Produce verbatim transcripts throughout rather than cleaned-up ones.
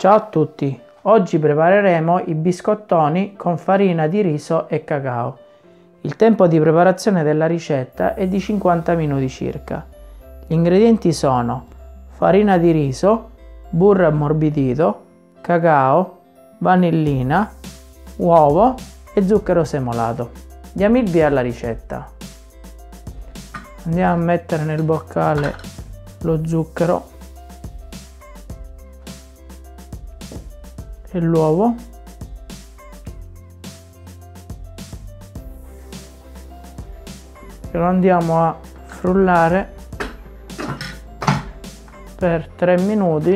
Ciao a tutti, oggi prepareremo i biscottoni con farina di riso e cacao. Il tempo di preparazione della ricetta è di cinquanta minuti circa. Gli ingredienti sono farina di riso, burro ammorbidito, cacao, vanillina, uovo e zucchero semolato. Diamo il via alla ricetta. Andiamo a mettere nel boccale lo zucchero e l'uovo, e lo andiamo a frullare per tre minuti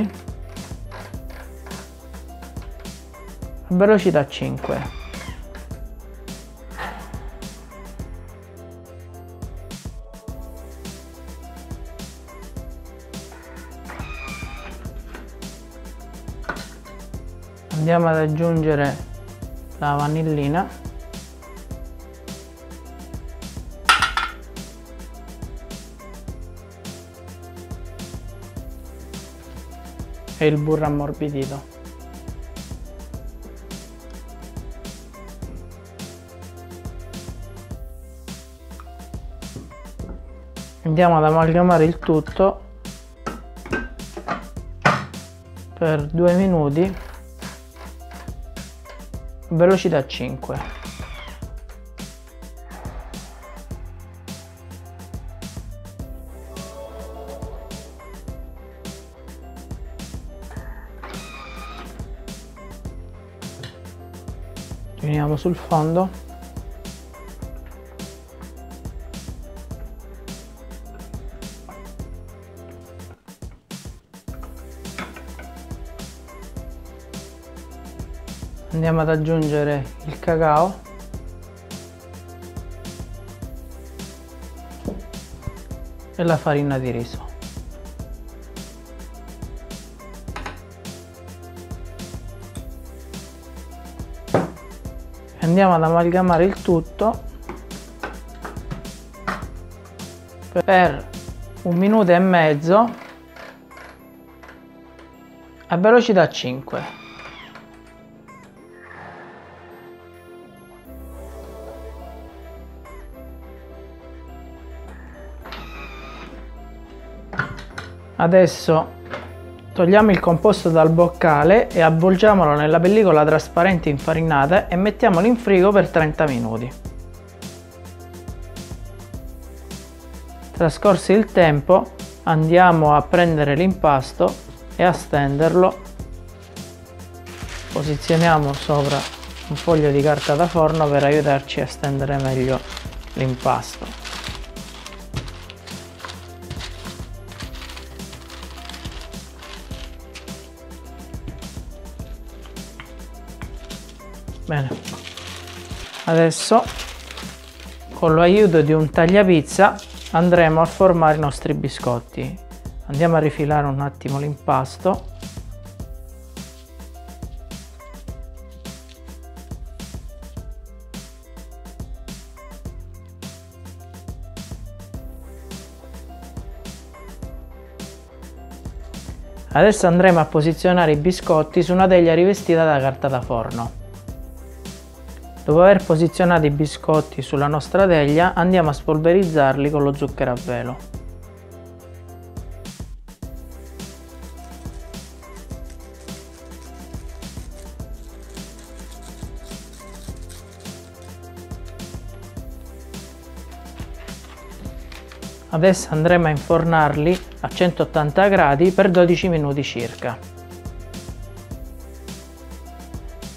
a velocità cinque. Andiamo ad aggiungere la vanillina e il burro ammorbidito. Andiamo ad amalgamare il tutto per due minuti. Velocità cinque. Uniamo sul fondo . Andiamo ad aggiungere il cacao e la farina di riso. Andiamo ad amalgamare il tutto per un minuto e mezzo a velocità cinque. Adesso togliamo il composto dal boccale e avvolgiamolo nella pellicola trasparente infarinata e mettiamolo in frigo per trenta minuti. Trascorso il tempo, andiamo a prendere l'impasto e a stenderlo. Posizioniamo sopra un foglio di carta da forno per aiutarci a stendere meglio l'impasto. Bene, adesso con l'aiuto di un tagliapizza andremo a formare i nostri biscotti. Andiamo a rifilare un attimo l'impasto. Adesso andremo a posizionare i biscotti su una teglia rivestita da carta da forno. Dopo aver posizionato i biscotti sulla nostra teglia, andiamo a spolverizzarli con lo zucchero a velo. Adesso andremo a infornarli a centottanta gradi per dodici minuti circa.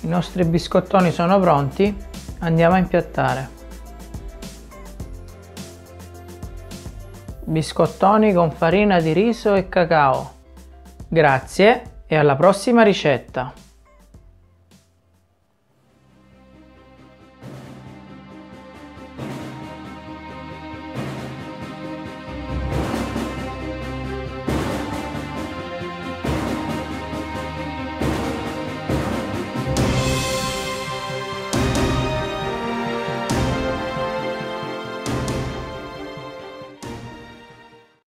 I nostri biscottoni sono pronti, andiamo a impiattare. Biscottoni con farina di riso e cacao. Grazie e alla prossima ricetta!